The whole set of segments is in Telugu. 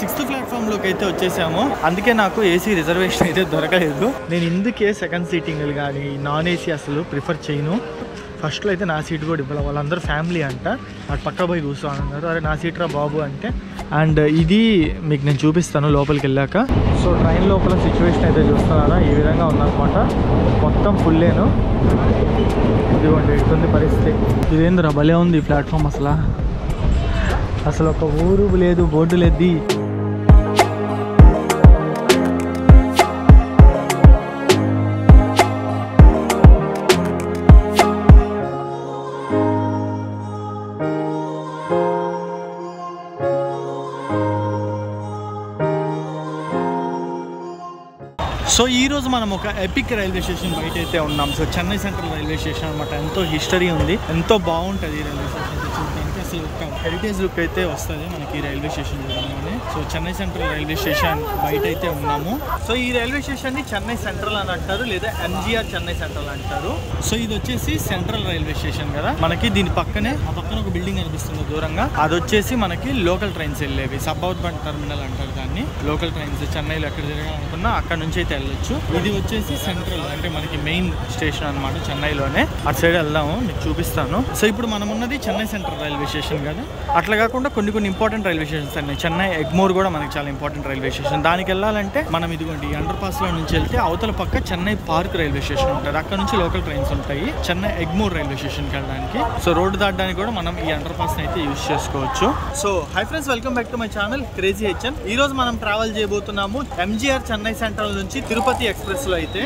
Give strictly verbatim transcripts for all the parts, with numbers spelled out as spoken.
సిక్స్త్ ప్లాట్ఫామ్ లోకి అయితే వచ్చేసాము. అందుకే నాకు ఏసీ రిజర్వేషన్ అయితే దొరకలేదు. నేను ఇందుకే సెకండ్ సీటింగ్లు కానీ నాన్ ఏసీ అసలు ప్రిఫర్ చేయను. ఫస్ట్లో అయితే నా సీట్ కూడా ఇవ్వాలి, వాళ్ళందరూ ఫ్యామిలీ అంట, అటు పక్క పోయి కూర్చోని అన్నారు. అరే నా సీట్ రా బాబు అంటే. అండ్ ఇది మీకు నేను చూపిస్తాను లోపలికి వెళ్ళాక. సో ట్రైన్ లోపల సిచ్యువేషన్ అయితే చూస్తున్నారా, ఈ విధంగా ఉందన్నమాట. మొత్తం ఫుల్లేను. ఇదిగోండి ఎట్టుంది పరిస్థితి. ఇదేంద్రా భలే ఉంది ప్లాట్ఫామ్, అసలు అసలు ఒక ఊరు లేదు, బోర్డు లేదు. సో ఈరోజు మనం ఒక ఎపిక్ రైల్వే స్టేషన్ బయట అయితే ఉన్నాం. So Chennai Central railway station అనమాట. ఎంతో హిస్టరీ ఉంది, ఎంతో బాగుంటుంది ఈ రైల్వే స్టేషన్ చూడడానికి. అసలు ఒక హెరిటేజ్ లుక్ అయితే వస్తుంది మనకి ఈ రైల్వే స్టేషన్ చూడగానే. So Chennai Central railway station బయట అయితే ఉన్నాము. సో ఈ రైల్వే స్టేషన్ని చెన్నై సెంట్రల్ అని అంటారు, లేదా ఎంజీఆర్ చెన్నై సెంట్రల్ అంటారు. సో ఇది వచ్చేసి సెంట్రల్ రైల్వే స్టేషన్ కదా మనకి. దీని పక్కనే ఆ పక్కన ఒక బిల్డింగ్ అనిపిస్తుంది దూరంగా, అది వచ్చేసి మనకి లోకల్ ట్రైన్స్ వెళ్ళేవి. సబ్ అర్బన్ టెర్మినల్ అంటారు దాన్ని. లోకల్ ట్రైన్స్ చెన్నైలో ఎక్కడ జరగాలనుకున్నా అక్కడ నుంచి అయితే వెళ్ళొచ్చు. ఇది వచ్చేసి సెంట్రల్ అంటే మనకి మెయిన్ స్టేషన్ అనమాట చెన్నైలోనే. అటు సైడ్ వెళ్దాము, మీకు చూపిస్తాను. సో ఇప్పుడు మనం ఉన్నది చెన్నై సెంట్రల్ రైల్వే స్టేషన్ కదా. అట్లా కాకుండా కొన్ని కొన్ని ఇంపార్టెంట్ రైల్వే స్టేషన్స్ ఉన్నాయి. చెన్నై ఎగ్మోర్ కూడా మనకి చాలా ఇంపార్టెంట్ రైల్వే స్టేషన్. దానికి వెళ్ళాలంటే మనం ఇదిగోండి అండర్ పాస్ లో నుంచి వెళ్తే అవతల పక్క చెన్నై పార్క్ రైల్వే స్టేషన్ ఉంటుంది. అక్కడ నుంచి లోకల్ ట్రైన్స్ ఉంటాయి చెన్నై ఎగ్మోర్ రైల్వే స్టేషన్కి వెళ్ళడానికి. సో రోడ్డు దాటడానికి కూడా మనం ఈ అండర్ పాస్ అయితే యూజ్ చేసుకోవచ్చు. So hi friends, welcome back to my channel crazy H N. ఈ రోజు మనం ట్రావెల్ చేయబోతున్నాము ఎంజీఆర్ చెన్నై సెంట్రల్ నుంచి తిరుపతి ఎక్స్ప్రెస్ లో అయితే.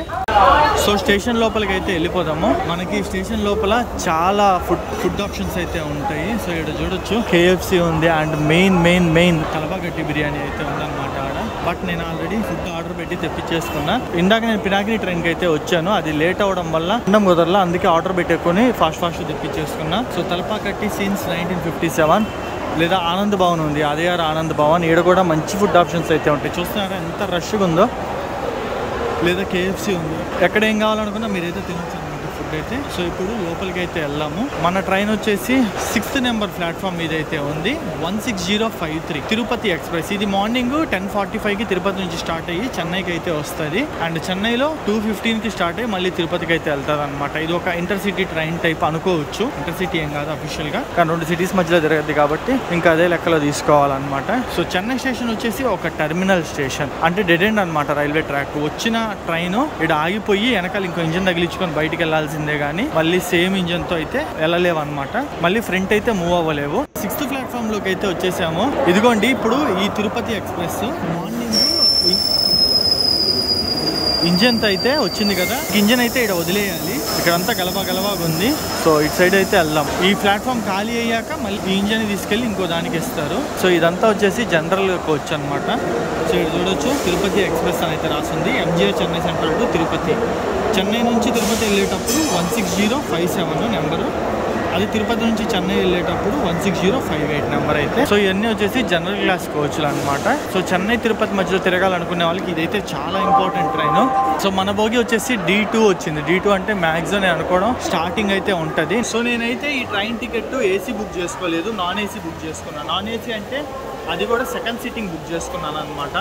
సో స్టేషన్ లోపలికి అయితే వెళ్ళిపోదాము. మనకి స్టేషన్ లోపల చాలా ఫుడ్ ఫుడ్ ఆప్షన్స్ అయితే ఉంటాయి. సో ఇక్కడ చూడొచ్చు కేఎఫ్సి ఉంది, అండ్ మెయిన్ మెయిన్ మెయిన్ కలబాగట్టి బిర్యానీ అయితే ఉందన్నమాట ఆడ. బట్ నేను ఆల్రెడీ ఫుడ్ ఆర్డర్ పెట్టి తెప్పించేసుకున్నా. ఇందాక నేను పినాకిని ట్రైన్కి అయితే వచ్చాను, అది లేట్ అవ్వడం వల్ల ఉండం కుదరలా, అందుకే ఆర్డర్ పెట్టుకొని ఫాస్ట్ ఫాస్ట్ తెప్పించేసుకున్నా. So Thalappakatti since nineteen fifty seven లేదా ఆనంద్ భవన్ ఉంది, అదే ఆనంద్ భవన్. ఈడ కూడా మంచి ఫుడ్ ఆప్షన్స్ అయితే ఉంటాయి. చూస్తున్నారా ఎంత రష్గా ఉందో. లేదా కేఎఫ్సీ ఉంది. ఎక్కడ ఏం కావాలనుకున్నా మీరైతే తినచ్చు అనమాట ఫుడ్ అయితే. సో ఇప్పుడు లోపలికి అయితే వెళ్దాము. మన ట్రైన్ వచ్చేసి సిక్స్త్ నెంబర్ ప్లాట్ఫామ్ మీద అయితే ఉంది, one six zero five three, Tirupati express. ఇది మార్నింగ్ టెన్ ఫార్టీ ఫైవ్ కి తిరుపతి నుంచి స్టార్ట్ అయ్యి చెన్నైకి అయితే వస్తుంది, అండ్ చెన్నైలో టూ ఫిఫ్టీన్ కి స్టార్ట్ అయ్యి మళ్ళీ తిరుపతికి అయితే వెళ్తుంది అనమాట. ఇది ఒక ఇంటర్సిటీ ట్రైన్ టైప్ అనుకోవచ్చు. ఇంటర్సిటీ ఏం కాదు అఫీషియల్ గా, కానీ రెండు సిటీస్ మధ్యలో జరగద్ది కాబట్టి ఇంకా అదే లెక్కలో తీసుకోవాలన్నమాట. సో చెన్నై స్టేషన్ వచ్చేసి ఒక టెర్మినల్ స్టేషన్, అంటే డెడ్ ఎండ్ అనమాట రైల్వే ట్రాక్. వచ్చిన ట్రైన్ ఇక్కడ ఆగిపోయి వెనకాల ఇంకో ఇంజన్ తగిలించుకొని బయటికి వెళ్లాల్సిందే, కానీ మళ్ళీ సేమ్ ఇంజన్ తో అయితే వెళ్ళలేవు అనమాట. మళ్ళీ ఫ్రంట్ అయితే మూవ్ అవ్వలేవు. సిక్స్త్ ప్లాట్ఫామ్ లోకి అయితే వచ్చేసాము. ఇదిగోండి ఇప్పుడు ఈ తిరుపతి ఎక్స్ప్రెస్ మార్నింగ్ ఇంజన్ తో అయితే వచ్చింది కదా. ఇంజన్ అయితే ఇక్కడ వదిలేయాలి, ఇక్కడంతా గలబా గలబాగా ఉంది. సో ఇటు సైడ్ అయితే వెళ్దాం. ఈ ప్లాట్ఫామ్ ఖాళీ అయ్యాక మళ్ళీ ఈ ఇంజన్ తీసుకెళ్లి ఇంకో దానికి ఇస్తారు. సో ఇదంతా వచ్చేసి జనరల్ కోచ్ అనమాట. సో ఇది చూడొచ్చు తిరుపతి ఎక్స్ప్రెస్ అని అయితే రాసింది. MGR Chennai central to Tirupati. చెన్నై నుంచి తిరుపతి వెళ్ళేటప్పుడు one six zero five seven number, అది తిరుపతి నుంచి చెన్నై వెళ్ళేటప్పుడు one six zero five eight number అయితే. సో ఇవన్నీ వచ్చేసి జనరల్ క్లాస్ కోచ్లు అనమాట. సో చెన్నై తిరుపతి మధ్యలో తిరగాలనుకునే వాళ్ళకి ఇదైతే చాలా ఇంపార్టెంట్ ట్రైన్. సో మన భోగి వచ్చేసి డీ టూ వచ్చింది. డీ టూ అంటే మ్యాక్సిమం అనుకోవడం స్టార్టింగ్ అయితే ఉంటుంది. సో నేనైతే ఈ ట్రైన్ టికెట్ ఏసీ బుక్ చేసుకోలేదు, నాన్ ఏసీ బుక్ చేసుకున్నాను. నాన్ ఏసీ అంటే అది కూడా సెకండ్ సీటింగ్ బుక్ చేసుకున్నాను అనమాట.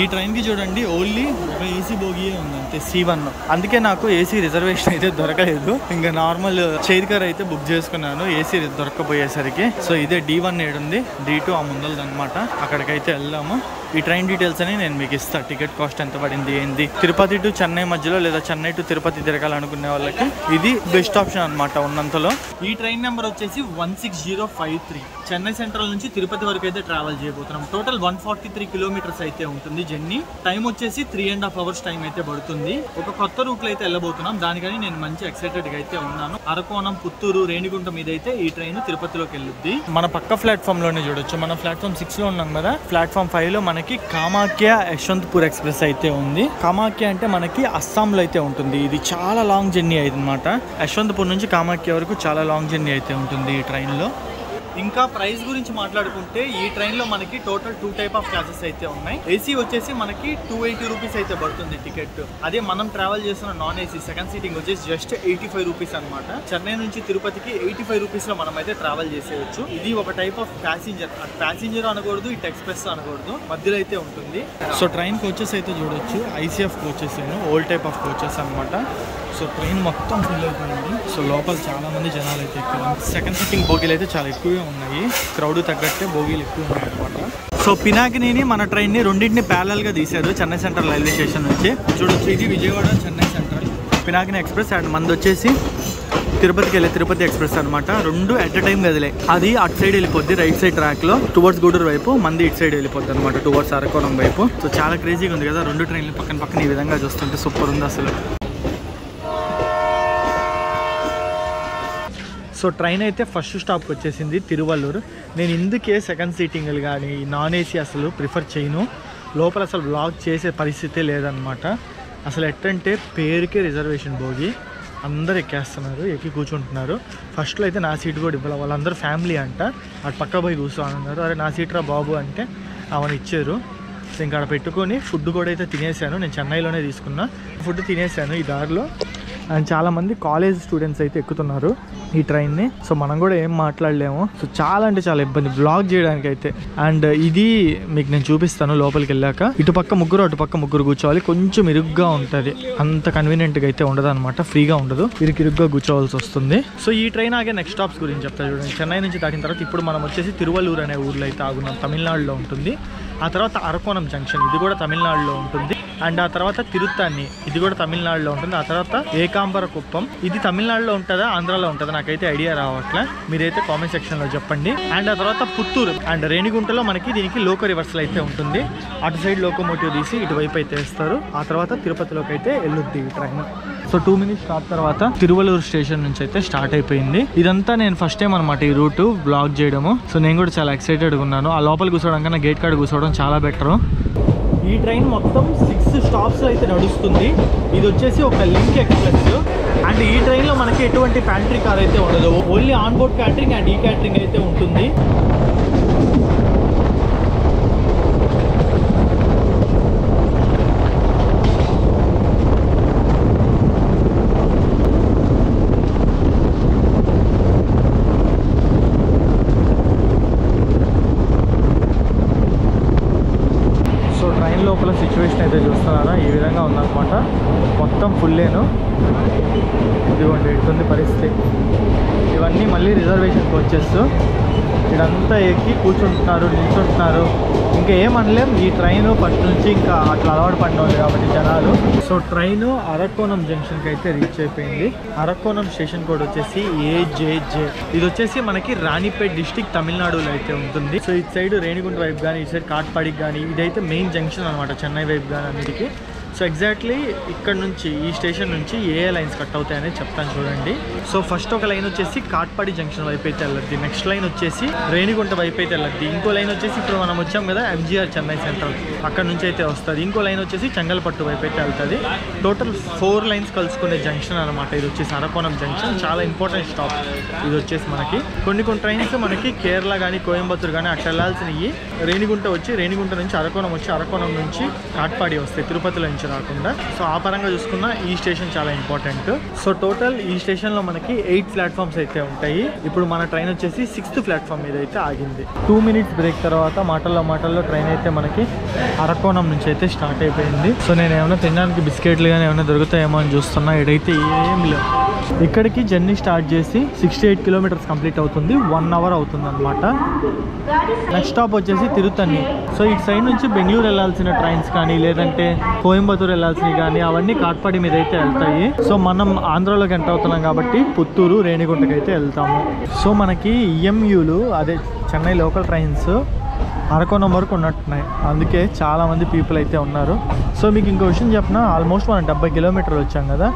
ఈ ట్రైన్కి చూడండి ఓన్లీ ఒక ఏసీ బోగియే ఉంది, అంతే సీ వన్. అందుకే నాకు ఏసీ రిజర్వేషన్ అయితే దొరకలేదు. ఇంకా నార్మల్ చైర్ కార్ అయితే బుక్ చేసుకున్నాను ఏసీ దొరకపోయేసరికి. సో ఇదే డీ వన్ ఏడుంది, డీ టూ ఆ ముందలది అనమాట. అక్కడికైతే వెళ్దాము. ఈ ట్రైన్ డీటెయిల్స్ అని నేను మీకు ఇస్తాను, టికెట్ కాస్ట్ ఎంత పడింది ఏంది. తిరుపతి టు చెన్నై మధ్యలో లేదా చెన్నై టు తిరుపతి తిరగాలనుకునే వాళ్ళకి ఇది బెస్ట్ ఆప్షన్ అనమాట ఉన్నంతలో. ఈ ట్రైన్ నెంబర్ వచ్చేసి one six zero five three. Chennai Central నుంచి తిరుపతి వరకు అయితే ట్రావెల్ చేయబోతున్నాం. Total one forty three kilometres అయితే ఉంటుంది జర్నీ. టైం వచ్చేసి three and half hours time అయితే పడుతుంది. ఒక కొత్త రూట్ లో అయితే వెళ్ళబోతున్నాం, దానికని నేను మంచి ఎక్సైటెడ్ గా అయితే ఉన్నాను. అరకోణం, పుత్తూరు, రేణిగుంట మీద అయితే ఈ ట్రైన్ తిరుపతిలోకి వెళ్ళుద్ది. మన పక్క ప్లాట్ఫామ్ లోనే చూడొచ్చు. మన ప్లాట్ఫామ్ సిక్స్ లో ఉన్నాం కదా, ప్లాట్ఫామ్ ఫైవ్ లో మనకి కామాఖ్య యశ్వంతపూర్ ఎక్స్ప్రెస్ అయితే ఉంది. కామాఖ్య అంటే మనకి అస్సాం లో అయితే ఉంటుంది. ఇది చాలా లాంగ్ జర్నీ అయింది అనమాట. యశ్వంతపూర్ నుంచి కామాఖ్య వరకు చాలా లాంగ్ జర్నీ అయితే ఉంటుంది ఈ ట్రైన్ లో. इंका प्राइस गुरिंचि माट्लाडुकुंटे ई ट्रैन लो मनकी total two type of classes अयिते उन्नायि। एसी वच्चेसी मनकी टू एटी रुपीस अयिते पडुतुंदी टिकेट। अदे మనం ట్రావెల్ చేస్తున్న నాన్ ఏసీ సెకండ్ సీటింగ్ వచ్చేసి జస్ట్ ఎయిటీ ఫైవ్ రూపాయస్ అన్నమాట। చెన్నై నుంచి తిరుపతికి ఎయిటీ ఫైవ్ రూపాయస్ లో మనం అయితే ట్రావెల్ చేసేయొచ్చు। ఇది ఒక టైప్ ఆఫ్ ప్యాసింజర్, ప్యాసింజర్ అనుకోవద్దు, ఇట్ ఎక్స్‌ప్రెస్ అనుకోవద్దు, మధ్యలో అయితే ఉంటుంది। సో ట్రైన్ కోచెస్ అయితే చూడొచ్చు, ఐసీఎఫ్ కోచెస్ ఏను ఓల్డ్ టైప్ ఆఫ్ కోచెస్ అన్నమాట। సో ట్రైన్ మొత్తం ఫుల్ అయిపోయింది। సో లోపల చాలా మంది జనాలు అయితే ఇక్కడ సెకండ్ సీటింగ్ బోగీలు అయితే చాలా ఎక్కువే ఉన్నాయి, క్రౌడ్ తగ్గట్టే బోగీలు ఎక్కువ ఉన్నాయి అన్నమాట। సో పినాకిని మన ట్రైన్ ని రెండింటిని ప్యారలల్ గా తీశారు చెన్నై సెంట్రల్ రైల్వే స్టేషన్ నుంచి చూడొచ్చు। ఇది Vijayawada Chennai central Pinakini express and మంది వచ్చేసి తిరుపతికి వెళ్ళే తిరుపతి ఎక్స్ప్రెస్ అనమాట। రెండు అట్ ఎ టైం కదిలే, అది అటు సైడ్ వెళ్ళిపోద్ది రైట్ సైడ్ ట్రాక్ లో టువర్డ్స్ గూడూరు వైపు, మంది ఇటు సైడ్ వెళ్ళిపోద్ది అనమాట టువర్డ్స్ అరకోణం వైపు। సో చాలా క్రేజీగా ఉంది కదా, రెండు ట్రైన్లు పక్కన పక్కన ఈ విధంగా చూస్తుంటే సూపర్ ఉంది అసలు। సో ట్రైన్ అయితే ఫస్ట్ స్టాప్కి వచ్చేసింది తిరువల్లూరు। నేను ఇందుకే సెకండ్ సీటింగ్లు కానీ నాన్ ఏసీ అసలు ప్రిఫర్ చేయను, లోపల అసలు బ్లాక్ చేసే పరిస్థితే లేదనమాట। అసలు ఎట్టంటే పేరుకే రిజర్వేషన్ బోగి, అందరు ఎక్కేస్తున్నారు, ఎక్కి కూర్చుంటున్నారు। ఫస్ట్లో అయితే నా సీట్ కూడా ఇవ్వాలి, వాళ్ళందరూ ఫ్యామిలీ అంట, అటు పక్క పోయి కూర్చోన్నారు, అరే నా సీట్రా బాబు అంటే అవన్నీ ఇచ్చారు। సో ఇంకా అక్కడ పెట్టుకొని ఫుడ్ కూడా అయితే తినేసాను, నేను చెన్నైలోనే తీసుకున్నా ఫుడ్ తినేసాను ఈ దారిలో। అండ్ చాలామంది కాలేజ్ స్టూడెంట్స్ అయితే ఎక్కుతున్నారు ఈ ట్రైన్ని, సో మనం కూడా ఏం మాట్లాడలేము। సో చాలా అంటే చాలా ఇబ్బంది బ్లాక్ చేయడానికి అయితే। అండ్ ఇది మీకు నేను చూపిస్తాను లోపలికి వెళ్ళాక, ఇటుపక్క ముగ్గురు అటుపక్క ముగ్గురు కూర్చోవాలి, కొంచెం ఇరుగ్గా ఉంటుంది, అంత కన్వీనియంట్గా అయితే ఉండదు అనమాట, ఫ్రీగా ఉండదు, ఇరుకు ఇరుగ్గా కూర్చోవాల్సి వస్తుంది। సో ఈ ట్రైన్ ఆగే నెక్స్ట్ స్టాప్స్ గురించి చెప్తాను చూడండి। చెన్నై నుంచి దాటిన తర్వాత ఇప్పుడు మనం వచ్చేసి తిరువల్లూరు అనే ఊర్లో అయితే ఆగున్నాం, తమిళనాడులో ఉంటుంది। ఆ తర్వాత అరకోణం జంక్షన్, ఇది కూడా తమిళనాడులో ఉంటుంది। అండ్ ఆ తర్వాత తిరుత్తాన్ని, ఇది కూడా తమిళనాడులో ఉంటుంది। ఆ తర్వాత ఏకాంబర కుప్పం, ఇది తమిళనాడులో ఉంటుందా ఆంధ్రాలో ఉంటుందా నాకైతే ఐడియా రావట్లే, మీరైతే కామెంట్ సెక్షన్లో చెప్పండి। అండ్ ఆ తర్వాత పుత్తూరు అండ్ రేణిగుంటలో మనకి దీనికి లోకో రివర్సల్ అయితే ఉంటుంది, అటు సైడ్ లోకోమోటివ్ తీసి ఇటువైపు అయితే వేస్తారు। ఆ తర్వాత తిరుపతిలోకి అయితే వెళ్ళొద్ది ఈ ట్రైన్। సో టూ మినిట్స్ స్టార్ట్ తర్వాత తిరువల్లూరు స్టేషన్ నుంచి అయితే స్టార్ట్ అయిపోయింది। ఇదంతా నేను ఫస్ట్ టైం అనమాట ఈ రూట్ బ్లాక్ చేయడము, సో నేను కూడా చాలా ఎక్సైటెడ్గా ఉన్నాను। ఆ లోపల కూర్చోవడం కన్నా గేట్ కాడ కూర్చోవడం చాలా బెటరు। ఈ ట్రైన్ మొత్తం సిక్స్ స్టాప్స్ అయితే నడుస్తుంది। ఇది వచ్చేసి ఒక లింక్ ఎక్స్ప్రెస్, అండ్ ఈ ట్రైన్లో మనకి ఎటువంటి ప్యాంట్రీ కార్ అయితే ఉండదు, only on board catering and ఈ క్యాటరింగ్ అయితే ఉంటుంది। లోపల సిచ్యువేషన్ అయితే చూస్తున్నారా ఈ విధంగా ఉందన్నమాట, మొత్తం ఫుల్లేను, ఇదిగోండి ఇస్తుంది పరిస్థితి। ఇవన్నీ మళ్ళీ రిజర్వేషన్కి వచ్చేస్తూ ఇదంతా ఎక్కి కూర్చుంటున్నారు, నిల్చుంటున్నారు, ఇంకా ఏమనలేం ఈ ట్రైన్ ఫస్ట్ నుంచి ఇంకా అట్లా అలవాటు పడినోళ్ళు కాబట్టి జనాలు। సో ట్రైను అరకోణం జంక్షన్కి అయితే రీచ్ అయిపోయింది। అరకోణం స్టేషన్ కోడ్ వచ్చేసి ఏ జే జే, ఇది వచ్చేసి మనకి రాణిపేట్ డిస్టిక్ తమిళనాడులో అయితే ఉంటుంది। సో ఇటు సైడ్ రేణిగుంట వైపు కానీ ఇటు సైడ్ కాట్పాడికి కానీ ఇదైతే మెయిన్ జంక్షన్ అనమాట చెన్నై వైపు కానీ అన్నిటికీ। సో ఎగ్జాక్ట్లీ ఇక్కడ నుంచి ఈ స్టేషన్ నుంచి ఏ లైన్స్ కట్ అవుతాయని చెప్తాను చూడండి। సో ఫస్ట్ ఒక లైన్ వచ్చేసి కాట్పాడి జంక్షన్ వైపు అయితే వెళ్ళద్ది, నెక్స్ట్ లైన్ వచ్చేసి రేణిగుంట వైపు అయితే వెళ్ళద్ది, ఇంకో లైన్ వచ్చేసి ఇప్పుడు మనం వచ్చాం కదా ఎంజీఆర్ చెన్నై సెంట్రల్ అక్కడ నుంచి అయితే వస్తుంది, ఇంకో లైన్ వచ్చేసి చెంగల్పట్టు వైపు అయితే వెళ్తుంది। టోటల్ ఫోర్ లైన్స్ కలుసుకునే జంక్షన్ అనమాట ఇది వచ్చేసి అరకోణం జంక్షన్, చాలా ఇంపార్టెంట్ స్టాప్ ఇది వచ్చేసి మనకి। కొన్ని కొన్ని ట్రైన్స్ మనకి కేరళ కానీ కోయంబత్తూరు కానీ అక్కడ వెళ్ళాల్సినవి రేణిగుంట వచ్చి రేణిగుంట నుంచి అరకోణం వచ్చి అరకోణం నుంచి కాట్పాడి వస్తాయి తిరుపతిలో నుంచి రాకుండా। సో ఆ పరంగా చూసుకున్న ఈ స్టేషన్ చాలా ఇంపార్టెంట్। సో టోటల్ ఈ స్టేషన్ లో మనకి ఎయిట్ ప్లాట్ఫామ్స్ అయితే ఉంటాయి। ఇప్పుడు మన ట్రైన్ వచ్చేసి సిక్స్త్ ప్లాట్ఫామ్ మీద అయితే ఆగింది। టూ మినిట్స్ బ్రేక్ తర్వాత మాటల్లో మాటల్లో ట్రైన్ అయితే మనకి అరకోణం నుంచి అయితే స్టార్ట్ అయిపోయింది। సో నేను ఏమైనా తినడానికి బిస్కెట్లు కానీ ఏమైనా దొరుకుతాయేమో అని చూస్తున్నా, ఇడైతే ఏం లేవు। ఇక్కడికి జర్నీ స్టార్ట్ చేసి సిక్స్టీ ఎయిట్ కిలోమీటర్స్ కంప్లీట్ అవుతుంది, వన్ అవర్ అవుతుంది అనమాట। నెక్స్ట్ స్టాప్ వచ్చేసి తిరుత్తణి। సో ఇటు సైడ్ నుంచి బెంగళూరు వెళ్ళాల్సిన ట్రైన్స్ కానీ లేదంటే కోయంబత్తూరు వెళ్ళాల్సినవి కానీ అవన్నీ కాట్పాడి మీద అయితే వెళ్తాయి। సో మనం ఆంధ్రాలోకి ఎంటర్ అవుతున్నాం కాబట్టి పుత్తూరు రేణిగుంటకి అయితే వెళ్తాము। సో మనకి ఈఎంయూలు అదే చెన్నై లోకల్ ట్రైన్స్ అరకోణం వరకు ఉన్నట్టున్నాయి, అందుకే చాలామంది పీపుల్ అయితే ఉన్నారు। సో మీకు ఇంకో విషయం చెప్పిన, ఆల్మోస్ట్ మనం డెబ్బై కిలోమీటర్లు వచ్చాం కదా,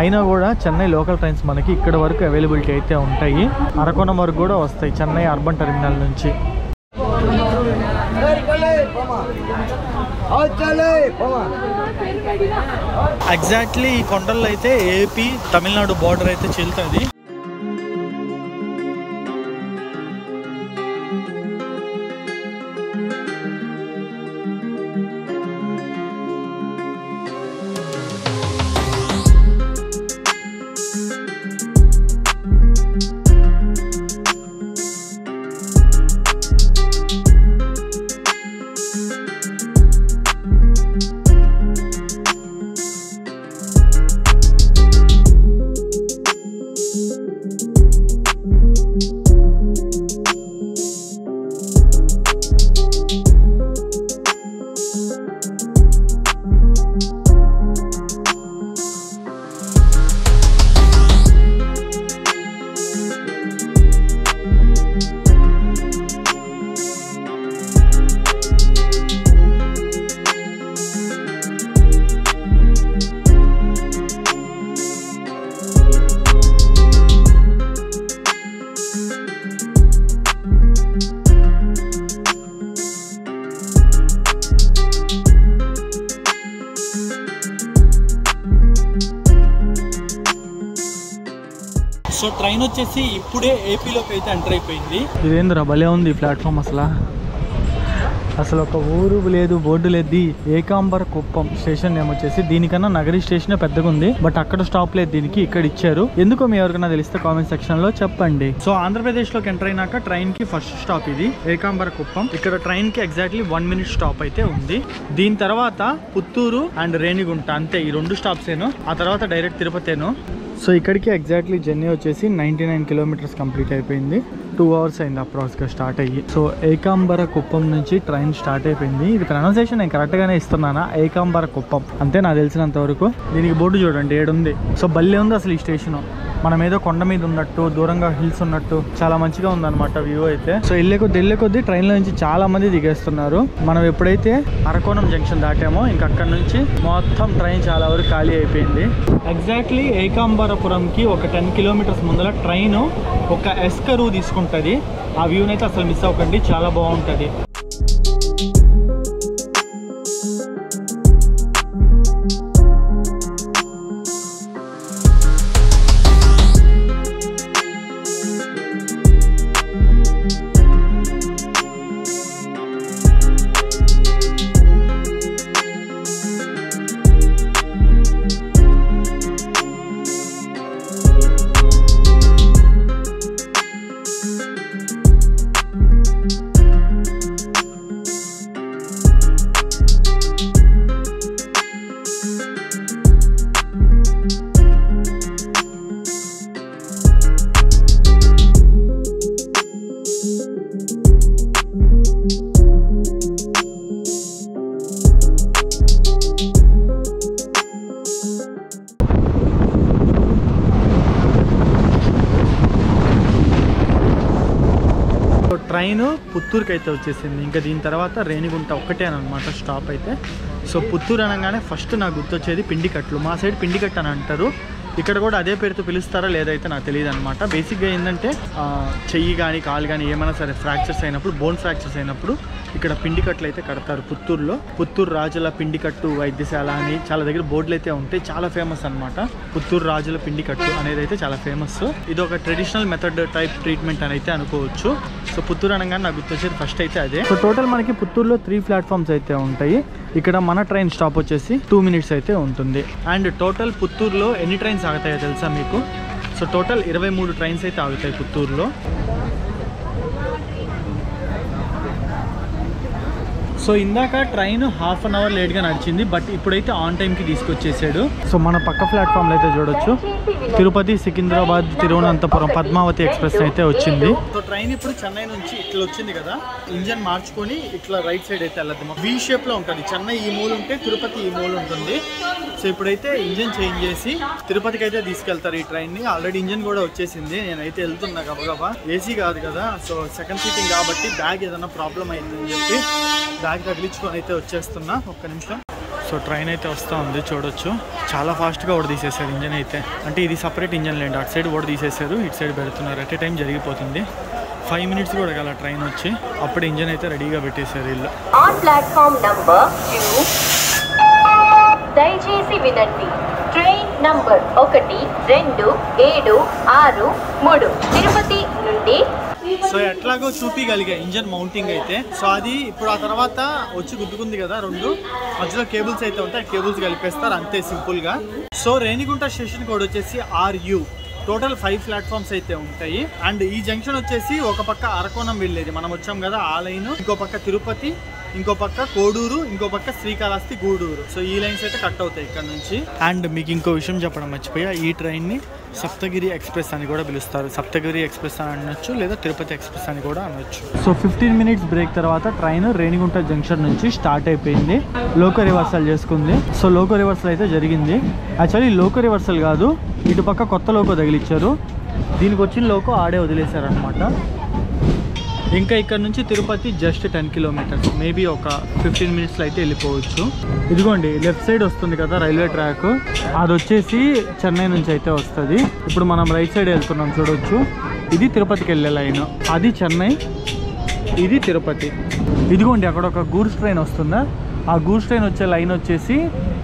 అయినా కూడా చెన్నై లోకల్ ట్రైన్స్ మనకి ఇక్కడ వరకు అవైలబిలిటీ అయితే ఉంటాయి, అరకోణం వరకు కూడా వస్తాయి చెన్నై అర్బన్ టెర్మినల్ నుంచి। ఎగ్జాక్ట్లీ ఈ కొండల్లో అయితే ఏపీ తమిళనాడు బార్డర్ అయితే చెల్లుతుంది। సో ట్రైన్ వచ్చేసి ఇప్పుడే ఏపీలోకి అయితే ఎంటర్ అయిపోయింది. ఇదేంద్రా భలే ఉంది ప్లాట్ఫామ్, అసలు అసలు ఒక ఊరు లేదు బోర్డు లేదు. ఏకాంబర్ కుప్పం స్టేషన్ నేమ్ వచ్చేసి దీనికన్నా నగరి స్టేషన్ పెద్దగా ఉంది, బట్ అక్కడ స్టాప్ లేదు దీనికి, ఇక్కడ ఇచ్చారు. ఎందుకో మీ ఎవరికైనా తెలిస్తే కామెంట్ సెక్షన్ లో చెప్పండి. సో ఆంధ్రప్రదేశ్ లోకి ఎంటర్ అయినాక ట్రైన్ కి ఫస్ట్ స్టాప్ ఇది ఏకాంబర్ కుప్పం. ఇక్కడ ట్రైన్ కి ఎగ్జాక్ట్లీ వన్ మినిట్ స్టాప్ అయితే ఉంది. దీని తర్వాత పుత్తూరు అండ్ రేణిగుంట, అంతే ఈ రెండు స్టాప్స్ ఏను. ఆ తర్వాత డైరెక్ట్ తిరుపతేను. సో ఇక్కడికి ఎగ్జాక్ట్లీ జర్నీ వచ్చేసి నైంటీ నైన్ కిలోమీటర్స్ కంప్లీట్ అయిపోయింది. టూ అవర్స్ అయింది అప్రాక్స్గా స్టార్ట్ అయ్యి. సో ఏకాంబర కుప్పం నుంచి ట్రైన్ స్టార్ట్ అయిపోయింది. ఇది ప్రొనౌన్సేషన్ నేను కరెక్ట్గానే ఇస్తున్నానా, ఏకాంబర కుప్పం అంతే నాకు తెలిసినంత వరకు. దీనికి బోర్డు చూడండి ఏడుంది. సో భలే ఉంది అసలు ఈ స్టేషను, మనం ఏదో కొండ మీద ఉన్నట్టు, దూరంగా హిల్స్ ఉన్నట్టు, చాలా మంచిగా ఉందన్నమాట వ్యూ అయితే. సో వెళ్ళే కొద్ది వెళ్ళే కొద్ది ట్రైన్లో నుంచి చాలా మంది దిగేస్తున్నారు. మనం ఎప్పుడైతే అరకోణం జంక్షన్ దాటామో ఇంకా అక్కడ నుంచి మొత్తం ట్రైన్ చాలా వరకు ఖాళీ అయిపోయింది. ఎగ్జాక్ట్లీ ఏకాంబరపురంకి ఒక టెన్ కిలోమీటర్స్ ముందర ట్రైన్ ఒక ఎస్కరు తీసుకుంటుంది. ఆ వ్యూనైతే అసలు మిస్ అవ్వకండి, చాలా బాగుంటుంది. ట్రైన్ పుత్తూరుకి అయితే వచ్చేసింది. ఇంకా దీని తర్వాత రేణిగుంట ఒక్కటే అనమాట స్టాప్ అయితే. సో పుత్తూరు అనగానే ఫస్ట్ నాకు గుర్తొచ్చేది పిండికట్లు. మా సైడ్ పిండికట్ అని అంటారు, ఇక్కడ కూడా అదే పేరుతో పిలుస్తారా లేదైతే నాకు తెలియదు అనమాట. బేసిక్గా ఏంటంటే చెయ్యి కానీ కాలు కానీ ఏమైనా సరే ఫ్రాక్చర్స్ అయినప్పుడు, బోన్ ఫ్రాక్చర్స్ అయినప్పుడు ఇక్కడ పిండికట్లు అయితే కడతారు పుత్తూరులో. పుత్తూరు రాజుల పిండికట్టు వైద్యశాల అని చాలా దగ్గర బోర్డులు అయితే ఉంటాయి, చాలా ఫేమస్ అనమాట. పుత్తూరు రాజుల పిండికట్టు అనేది అయితే చాలా ఫేమస్. ఇది ఒక ట్రెడిషనల్ మెథడ్ టైప్ ట్రీట్మెంట్ అని అయితే అనుకోవచ్చు. సో పుత్తూరు అనగానే నాకు గుర్తొచ్చేది ఫస్ట్ అయితే అదే. సో టోటల్ మనకి పుత్తూరులో త్రీ ప్లాట్ఫామ్స్ అయితే ఉంటాయి. ఇక్కడ మన ట్రైన్ స్టాప్ వచ్చేసి టూ మినిట్స్ అయితే ఉంటుంది. అండ్ టోటల్ పుత్తూరులో ఎన్ని ట్రైన్స్ ఆగుతాయో తెలుసా మీకు? సో టోటల్ ఇరవై మూడు ట్రైన్స్ అయితే ఆగుతాయి పుత్తూరులో. సో ఇందాక ట్రైన్ హాఫ్ అన్ అవర్ లేట్గా నడిచింది, బట్ ఇప్పుడైతే ఆన్ టైంకి తీసుకొచ్చేసాడు. సో మన పక్క ప్లాట్ఫామ్లో అయితే చూడొచ్చు తిరుపతి, సికింద్రాబాద్, తిరువనంతపురం పద్మావతి ఎక్స్ప్రెస్ అయితే వచ్చింది. సో ట్రైన్ ఇప్పుడు చెన్నై నుంచి ఇట్లా వచ్చింది కదా, ఇంజన్ మార్చుకొని ఇట్లా రైట్ సైడ్ అయితే వెళ్ళద్దాం. వీ షేప్లో ఉంటుంది, చెన్నై ఈ మూలు ఉంటే తిరుపతి ఈ మూలు ఉంటుంది. సో ఇప్పుడైతే ఇంజన్ చేంజ్ చేసి తిరుపతికి అయితే తీసుకెళ్తారు ఈ ట్రైన్ని. ఆల్రెడీ ఇంజన్ కూడా వచ్చేసింది. నేనైతే వెళ్తున్నా గబగబా, ఏసీ కాదు కదా, సో సెకండ్ సీటింగ్ కాబట్టి బ్యాగ్ ఏదైనా ప్రాబ్లం అయిందని చెప్పి బ్యాగ్ తగిలించుకొని అయితే వచ్చేస్తున్నా. ఒక్క నిమిషం. సో ట్రైన్ అయితే వస్తూ ఉంది చూడొచ్చు, చాలా ఫాస్ట్గా ఓడ తీసేసారు ఇంజన్ అయితే. అంటే ఇది సపరేట్ ఇంజన్ లేండి, అటు సైడ్ ఓడ తీసేసారు, ఇటు సైడ్ పెడుతున్నారు. అట్ ఏ టైం జరిగిపోతుంది. ఫైవ్ మినిట్స్ కూడా కదా ట్రైన్ వచ్చి, అప్పుడు ఇంజన్ అయితే రెడీగా పెట్టేశారు వీళ్ళు. దయచేసి వినండి, ట్రైన్ నంబర్ ఒకటి రెండు ఏడు ఆరు మూడు తిరుపతి నుండి. సో ఎట్లాగో చూపించగలిగా ఇంజన్ మౌంటింగ్ అయితే. సో అది ఇప్పుడు ఆ తర్వాత వచ్చి గుద్దుకుంది కదా, రెండు మధ్యలో కేబుల్స్ అయితే ఉంటాయి, కేబుల్స్ కలిపేస్తారు అంతే సింపుల్గా. సో రేణిగుంట స్టేషన్ కోడ్ వచ్చేసి ఆర్యూ. టోటల్ ఫైవ్ ప్లాట్ఫామ్స్ అయితే ఉంటాయి. అండ్ ఈ జంక్షన్ వచ్చేసి ఒక పక్క అరకోణం వెళ్ళేది మనం వచ్చాం కదా ఆ లైన్, ఇంకో పక్క తిరుపతి, ఇంకో పక్క కోడూరు, ఇంకో పక్క శ్రీకాళహస్తి, గూడూరు. సో ఈ లైన్స్ అయితే కట్ అవుతాయి ఇక్కడ నుంచి. అండ్ మీకు ఇంకో విషయం చెప్పడం మర్చిపోయా, ఈ ట్రైన్ని సప్తగిరి ఎక్స్ప్రెస్ అని కూడా పిలుస్తారు. సప్తగిరి ఎక్స్ప్రెస్ అని అనొచ్చు, లేదా తిరుపతి ఎక్స్ప్రెస్ అని కూడా అనొచ్చు. సో ఫిఫ్టీన్ మినిట్స్ బ్రేక్ తర్వాత ట్రైన్ రేణిగుంట జంక్షన్ నుంచి స్టార్ట్ అయిపోయింది. లోకో రివర్సల్ చేసుకుంది. సో లోకో రివర్సల్ అయితే జరిగింది. యాక్చువల్లీ లోకో రివర్సల్ కాదు, ఇటు పక్క కొత్త లోకో తగిలిచ్చారు, దీనికి వచ్చిన లోకో ఆడే వదిలేశారనమాట. ఇంకా ఇక్కడ నుంచి Tirupati just ten kilometres, maybe ఒక ఫిఫ్టీన్ మినిట్స్లో అయితే వెళ్ళిపోవచ్చు. ఇదిగోండి లెఫ్ట్ సైడ్ వస్తుంది కదా రైల్వే ట్రాక్, అది వచ్చేసి చెన్నై నుంచి అయితే వస్తుంది. ఇప్పుడు మనం రైట్ సైడ్ వెళ్తున్నాం చూడవచ్చు, ఇది తిరుపతికి వెళ్ళే లైన్, అది చెన్నై, ఇది తిరుపతి. ఇదిగోండి అక్కడ ఒక గూడ్స్ ట్రైన్ వస్తుందా, ఆ గూడ్స్ ట్రైన్ వచ్చే లైన్ వచ్చేసి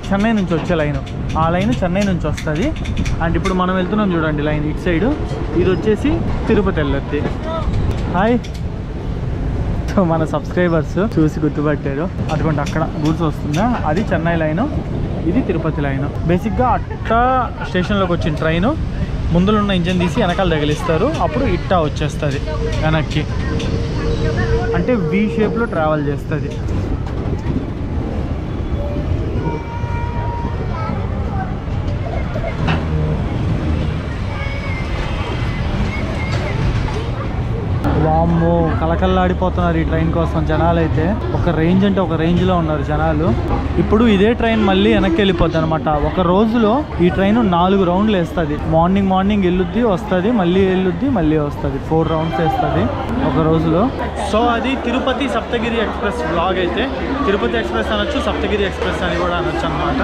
చెన్నై నుంచి వచ్చే లైన్, ఆ లైన్ చెన్నై నుంచి వస్తుంది. అండ్ ఇప్పుడు మనం వెళ్తున్నాం చూడండి లైన్ ఇటు సైడ్, ఇది వచ్చేసి తిరుపతి వెళ్ళొద్ది. హాయ్, సో మన సబ్స్క్రైబర్స్ చూసి గుర్తుపట్టారు. అటువంటి అక్కడ గూడ్స్ వస్తుందా, అది చెన్నై లైను, ఇది తిరుపతి లైను. బేసిక్గా అట్ట స్టేషన్లోకి వచ్చిన ట్రైను ముందులో ఉన్న ఇంజన్ తీసి వెనకాల తగిలిస్తారు, అప్పుడు ఇట్టా వచ్చేస్తుంది వెనక్కి, అంటే వి షేప్లో ట్రావెల్ చేస్తుంది. వామ్మో కలకల్లాడిపోతున్నారు ఈ ట్రైన్ కోసం జనాలైతే, ఒక రేంజ్ అంటే ఒక రేంజ్లో ఉన్నారు జనాలు. ఇప్పుడు ఇదే ట్రైన్ మళ్ళీ వెనక్కి వెళ్ళిపోద్ది అనమాట. ఒక రోజులో ఈ ట్రైన్ నాలుగు రౌండ్లు వేస్తుంది. మార్నింగ్ మార్నింగ్ వెళ్ళుద్ది వస్తుంది, మళ్ళీ వెళ్ళుద్ది మళ్ళీ వస్తుంది, ఫోర్ రౌండ్స్ వేస్తుంది ఒక రోజులో. సో అది తిరుపతి సప్తగిరి ఎక్స్ప్రెస్ బ్లాగ్ అయితే, తిరుపతి ఎక్స్ప్రెస్ అనొచ్చు, సప్తగిరి ఎక్స్ప్రెస్ అని కూడా అనొచ్చు అనమాట.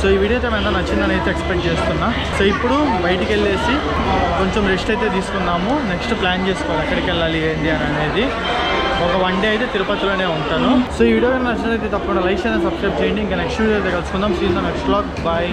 సో ఈ వీడియో అయితే ఏమైనా నచ్చిందని అయితే ఎక్స్పెక్ట్ చేస్తున్నా. సో ఇప్పుడు బయటికి వెళ్ళేసి కొంచెం రెస్ట్ అయితే తీసుకున్నాము. నెక్స్ట్ ప్లాన్ చేసుకోవాలి ఎక్కడికి వెళ్ళాలి ఏంటి అని అనేది. ఒక వన్ డే అయితే తిరుపతిలోనే ఉంటాను. సో ఈ వీడియో నచ్చినట్లయితే తప్పకుండా లైక్ చేయండి, సబ్స్క్రైబ్ చేయండి. ఇంకా నెక్స్ట్ వీడియో అయితే కలుసుకుందాం. See you in the next blog. Bye.